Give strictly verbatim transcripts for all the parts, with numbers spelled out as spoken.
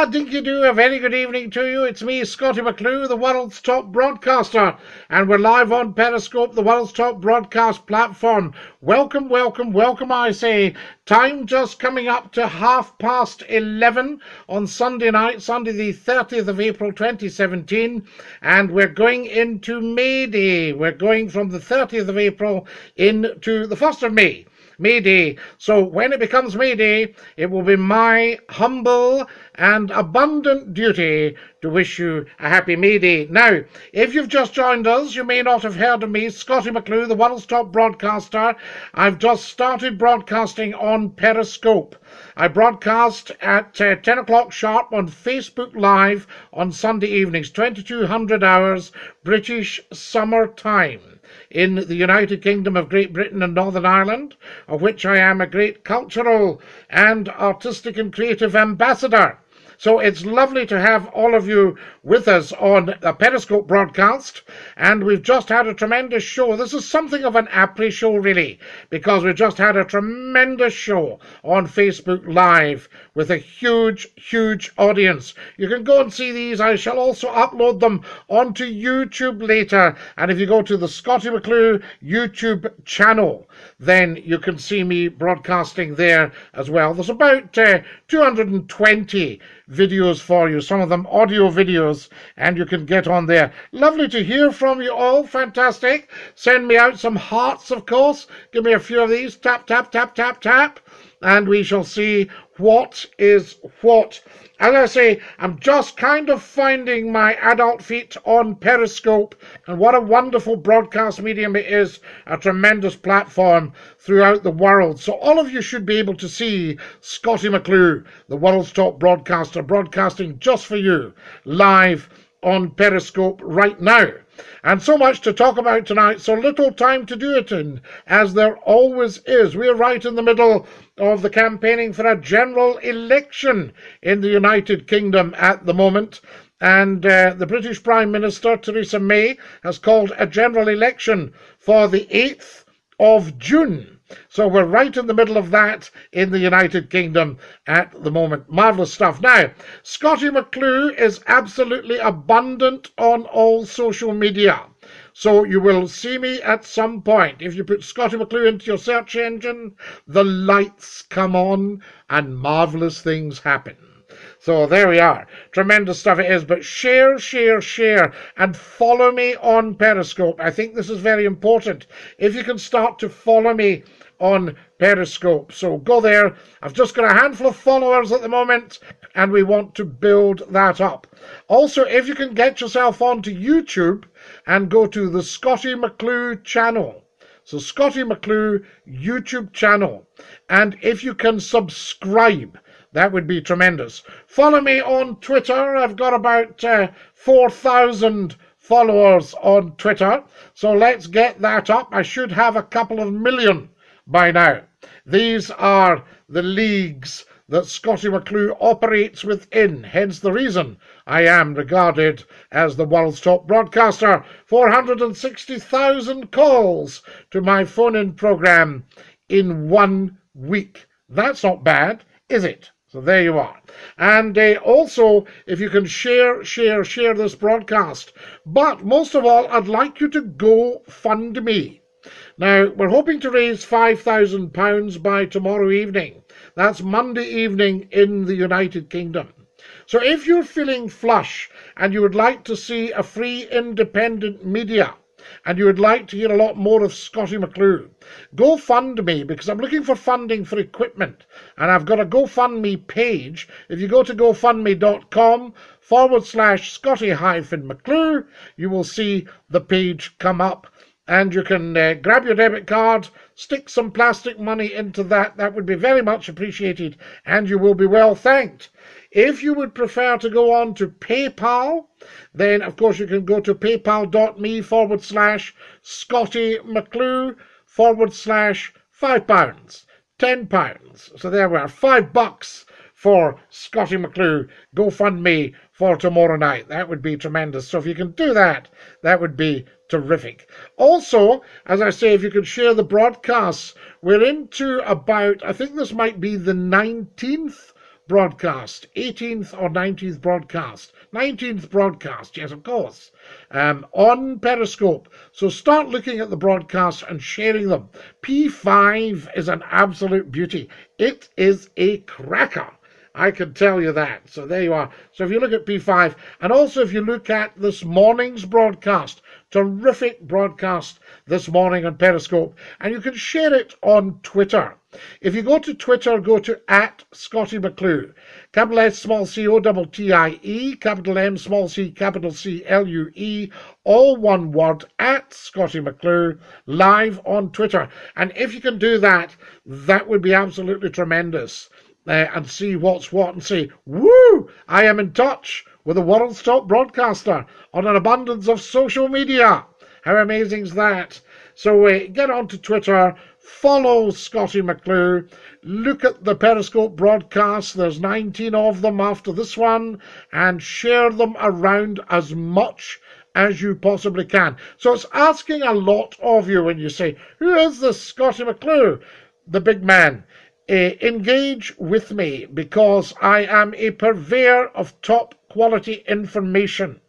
Ah, Dinky-Doo, a very good evening to you. It's me, Scottie McClue, the world's top broadcaster, and we're live on Periscope, the world's top broadcast platform. Welcome, welcome, welcome, I say. Time just coming up to half past eleven on Sunday night, Sunday the thirtieth of April twenty seventeen, and we're going into May Day. We're going from the thirtieth of April into the first of May. May Day. So when it becomes May Day, it will be my humble and abundant duty to wish you a happy May Day. Now, if you've just joined us, you may not have heard of me, Scottie McClue, the world's top broadcaster. I've just started broadcasting on Periscope. I broadcast at uh, ten o'clock sharp on Facebook Live on Sunday evenings, twenty-two hundred hours British summer time, in the United Kingdom of Great Britain and Northern Ireland, of which I am a great cultural and artistic and creative ambassador. So it's lovely to have all of you with us on a Periscope broadcast, and we've just had a tremendous show. This is something of an après show, really, because we've just had a tremendous show on Facebook Live with a huge, huge audience. You can go and see these. I shall also upload them onto YouTube later, and if you go to the Scottie McClue YouTube channel, then you can see me broadcasting there as well. There's about uh, two hundred twenty videos for you, some of them audio videos, and you can get on there. Lovely to hear from you all. Fantastic. Send me out some hearts, of course. Give me a few of these. Tap, tap, tap, tap, tap. And we shall see what is what. As I say, I'm just kind of finding my adult feet on Periscope, and what a wonderful broadcast medium it is, a tremendous platform throughout the world. So all of you should be able to see Scottie McClue, the world's top broadcaster, broadcasting just for you, live on Periscope right now. And so much to talk about tonight, so little time to do it in, as there always is. We are right in the middle of the campaigning for a general election in the United Kingdom at the moment. And uh, the British Prime Minister, Theresa May, has called a general election for the eighth of June. So we're right in the middle of that in the United Kingdom at the moment. Marvellous stuff. Now, Scottie McClue is absolutely abundant on all social media. So you will see me at some point. If you put Scottie McClue into your search engine, the lights come on and marvellous things happen. So there we are. Tremendous stuff it is. But share, share, share, and follow me on Periscope. I think this is very important. If you can start to follow me on Periscope. So go there. I've just got a handful of followers at the moment, and we want to build that up. Also, if you can get yourself onto YouTube and go to the Scottie McClue channel. So Scottie McClue YouTube channel. And if you can subscribe, that would be tremendous. Follow me on Twitter. I've got about uh, four thousand followers on Twitter. So let's get that up. I should have a couple of million by now. These are the leagues that Scottie McClue operates within, hence the reason I am regarded as the world's top broadcaster. four hundred sixty thousand calls to my phone-in programme in one week. That's not bad, is it? So there you are. And uh, also, if you can share, share, share this broadcast. But most of all, I'd like you to GoFundMe. Now, we're hoping to raise five thousand pounds by tomorrow evening. That's Monday evening in the United Kingdom. So if you're feeling flush and you would like to see a free independent media, and you would like to hear a lot more of Scottie McClue, GoFundMe, because I'm looking for funding for equipment, and I've got a GoFundMe page. If you go to GoFundMe.com forward slash Scottie hyphen McClue, you will see the page come up, and you can uh, grab your debit card, stick some plastic money into that. That would be very much appreciated, and you will be well thanked. If you would prefer to go on to PayPal, then, of course, you can go to paypal.me forward slash Scottie McClue forward slash five pounds, ten pounds. So there we are, five bucks for Scottie McClue. GoFundMe for tomorrow night. That would be tremendous. So if you can do that, that would be terrific. Also, as I say, if you could share the broadcasts, we're into about, I think this might be the nineteenth broadcast, eighteenth or nineteenth broadcast, nineteenth broadcast, yes, of course, um, on Periscope. So start looking at the broadcasts and sharing them. P five is an absolute beauty. It is a cracker. I can tell you that. So there you are. So if you look at P five, and also if you look at this morning's broadcast, terrific broadcast this morning on Periscope, and you can share it on Twitter. If you go to Twitter, go to at Scottie McClue, capital S, small c, O, double T, I, E, capital M, small c, capital C, L, U, E, all one word, at Scottie McClue, live on Twitter. And if you can do that, that would be absolutely tremendous. Uh, and see what's what and say, woo, I am in touch with the world's top broadcaster on an abundance of social media. How amazing is that? So uh, get onto Twitter, follow Scottie McClue, look at the Periscope broadcasts. There's nineteen of them after this one, and share them around as much as you possibly can. So it's asking a lot of you when you say, who is this Scottie McClue, the big man? Uh, engage with me, because I am a purveyor of top quality information,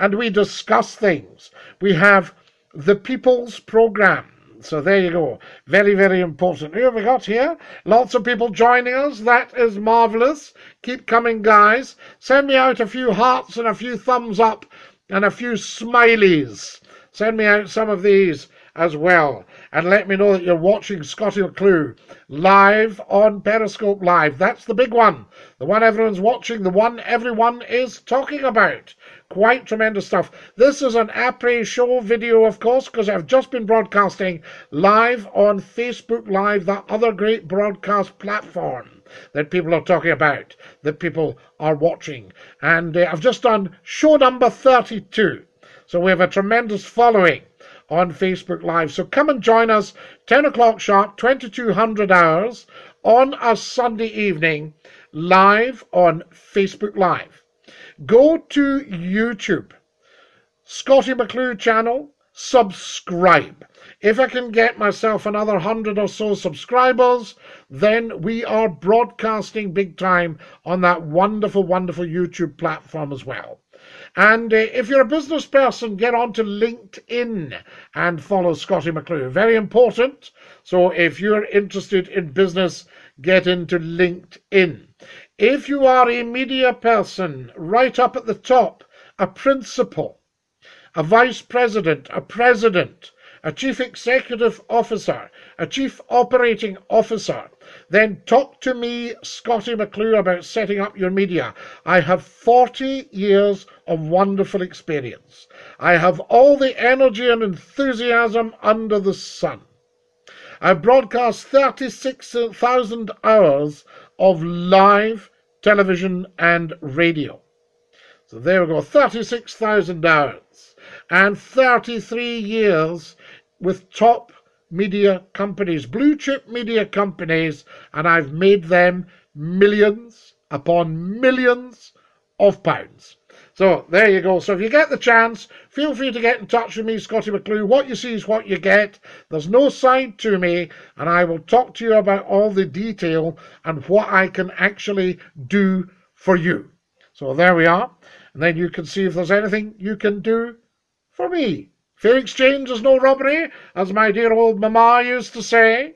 and we discuss things. We have the People's Programme. So there you go. Very, very important. Who have we got here? Lots of people joining us. That is marvellous. Keep coming, guys. Send me out a few hearts and a few thumbs up and a few smileys. Send me out some of these as well. And let me know that you're watching Scottie McClue live on Periscope Live. That's the big one. The one everyone's watching. The one everyone is talking about. Quite tremendous stuff. This is an après-show video, of course, because I've just been broadcasting live on Facebook Live, that other great broadcast platform that people are talking about, that people are watching. And uh, I've just done show number thirty-two. So we have a tremendous following on Facebook Live. So come and join us, ten o'clock sharp, twenty-two hundred hours, on a Sunday evening, live on Facebook Live. Go to YouTube, Scottie McClue channel, subscribe. If I can get myself another one hundred or so subscribers, then we are broadcasting big time on that wonderful, wonderful YouTube platform as well. And uh, if you're a business person, get on to LinkedIn and follow Scottie McClue. Very important. So if you're interested in business, get into LinkedIn. If you are a media person, right up at the top, a principal, a vice president, a president, a chief executive officer, a chief operating officer, then talk to me, Scottie McClue, about setting up your media. I have forty years of wonderful experience. I have all the energy and enthusiasm under the sun. I broadcast thirty-six thousand hours of live television and radio. So there we go, thirty-six thousand hours and thirty-three years with top media companies, blue chip media companies, and I've made them millions upon millions of pounds. So there you go. So if you get the chance, feel free to get in touch with me, Scottie McClue. What you see is what you get. There's no side to me, and I will talk to you about all the detail and what I can actually do for you. So there we are. And then you can see if there's anything you can do for me. Fair exchange is no robbery, as my dear old mama used to say.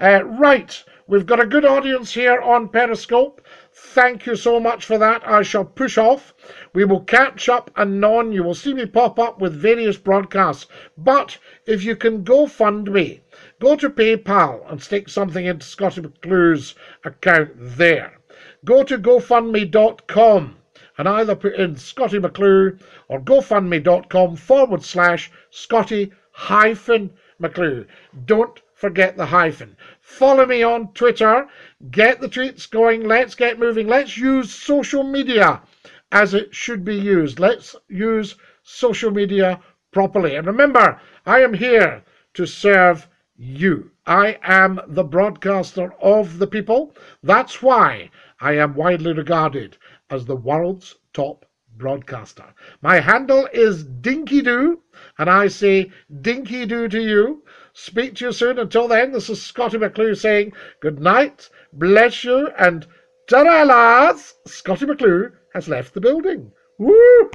Uh, right, we've got a good audience here on Periscope. Thank you so much for that. I shall push off. We will catch up anon. You will see me pop up with various broadcasts. But if you can GoFundMe, go to PayPal and stick something into Scottie McClue's account there. Go to GoFundMe dot com. And either put in Scottie McClue or GoFundMe dot com forward slash Scottie hyphen McClue. Don't forget the hyphen. Follow me on Twitter. Get the tweets going. Let's get moving. Let's use social media as it should be used. Let's use social media properly. And remember, I am here to serve you. I am the broadcaster of the people. That's why I am widely regarded as the world's top broadcaster. My handle is Dinky-Doo, and I say Dinky-Doo to you. Speak to you soon. Until then, this is Scottie McClue saying good night, bless you, and Ta-da, lads! Scottie McClue has left the building. Woo!